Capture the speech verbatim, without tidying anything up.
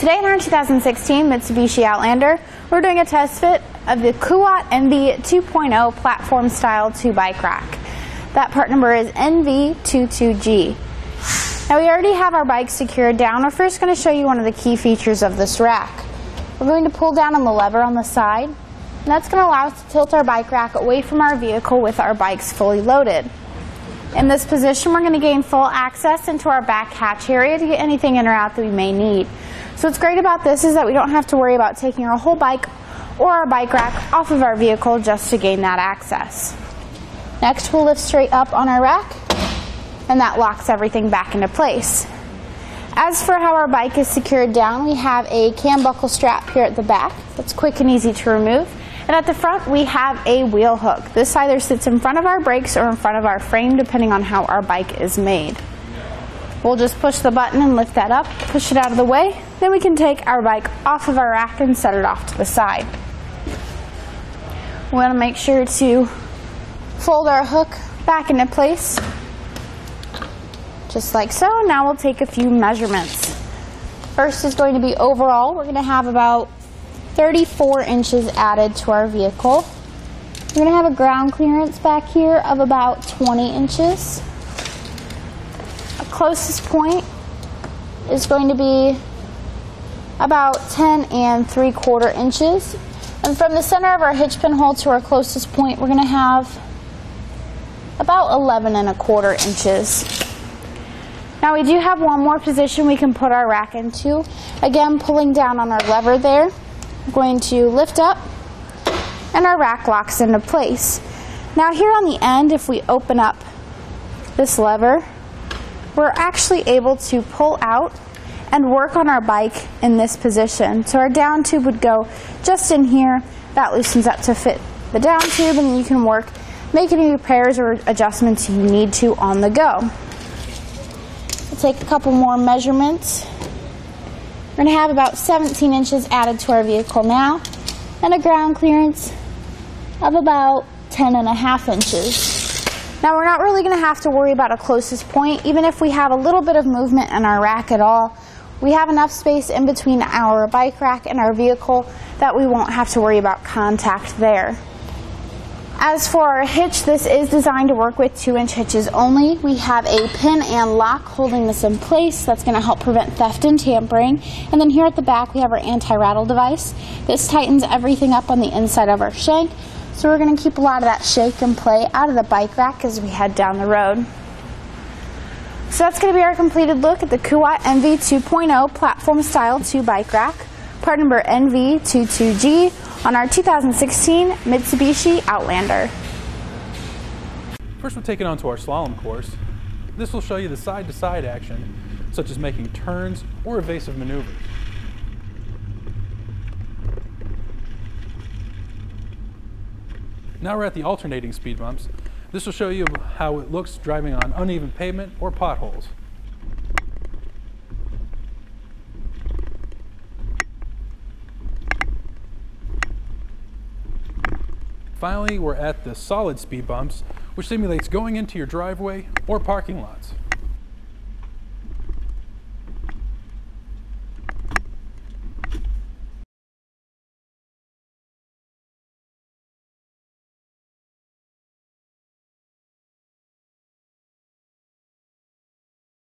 Today in our two thousand sixteen Mitsubishi Outlander, we're doing a test fit of the Kuat N V two point oh platform style two bike rack. That part number is N V twenty-two G. Now we already have our bike secured down. We're first going to show you one of the key features of this rack. We're going to pull down on the lever on the side, and that's going to allow us to tilt our bike rack away from our vehicle with our bikes fully loaded. In this position, we're going to gain full access into our back hatch area to get anything in or out that we may need. So what's great about this is that we don't have to worry about taking our whole bike or our bike rack off of our vehicle just to gain that access. Next, we'll lift straight up on our rack, and that locks everything back into place. As for how our bike is secured down, we have a cam buckle strap here at the back that's quick and easy to remove. And at the front, we have a wheel hook. This either sits in front of our brakes or in front of our frame, depending on how our bike is made. We'll just push the button and lift that up, push it out of the way. Then we can take our bike off of our rack and set it off to the side. We want to make sure to fold our hook back into place, just like so. Now we'll take a few measurements. First is going to be overall. We're going to have about thirty-four inches added to our vehicle. We're going to have a ground clearance back here of about twenty inches. Our closest point is going to be about ten and three quarter inches. And from the center of our hitch pin hole to our closest point, we're going to have about eleven and a quarter inches. Now we do have one more position we can put our rack into. Again, pulling down on our lever there. We're going to lift up, and our rack locks into place. Now here on the end, if we open up this lever, we're actually able to pull out and work on our bike in this position. So our down tube would go just in here. That loosens up to fit the down tube, and you can work, make any repairs or adjustments you need to on the go. We'll take a couple more measurements. We're going to have about seventeen inches added to our vehicle now, and a ground clearance of about ten and a half inches. Now we're not really going to have to worry about a closest point. Even if we have a little bit of movement in our rack at all, we have enough space in between our bike rack and our vehicle that we won't have to worry about contact there. As for our hitch, this is designed to work with two inch hitches only. We have a pin and lock holding this in place. That's going to help prevent theft and tampering. And then here at the back, we have our anti-rattle device. This tightens everything up on the inside of our shank. So we're going to keep a lot of that shake and play out of the bike rack as we head down the road. So that's going to be our completed look at the Kuat N V two point oh platform style two bike rack, part number N V twenty-two G. on our two thousand sixteen Mitsubishi Outlander. First we'll take it onto our slalom course. This will show you the side-to-side action, such as making turns or evasive maneuvers. Now we're at the alternating speed bumps. This will show you how it looks driving on uneven pavement or potholes. Finally, we're at the solid speed bumps, which simulates going into your driveway or parking lots.